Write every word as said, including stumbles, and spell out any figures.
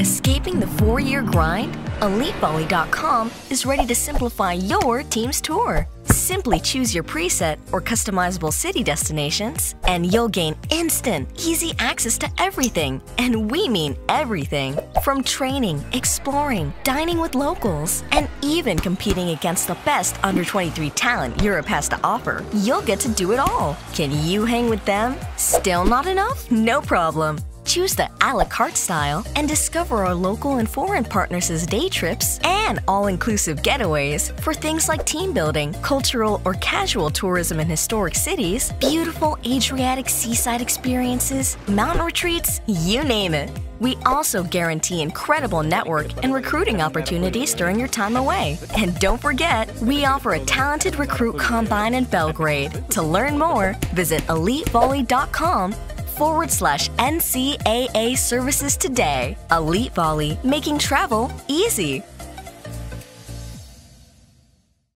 Escaping the four-year grind? Elite Volley dot com is ready to simplify your team's tour. Simply choose your preset or customizable city destinations, and you'll gain instant, easy access to everything. And we mean everything. From training, exploring, dining with locals, and even competing against the best under twenty-three talent Europe has to offer, you'll get to do it all. Can you hang with them? Still not enough? No problem. Choose the a la carte style and discover our local and foreign partners' day trips and all-inclusive getaways for things like team building, cultural or casual tourism in historic cities, beautiful Adriatic seaside experiences, mountain retreats, you name it. We also guarantee incredible network and recruiting opportunities during your time away. And don't forget, we offer a talented recruit combine in Belgrade. To learn more, visit elite volley dot com forward slash N C A A services today. Elite Volley, making travel easy.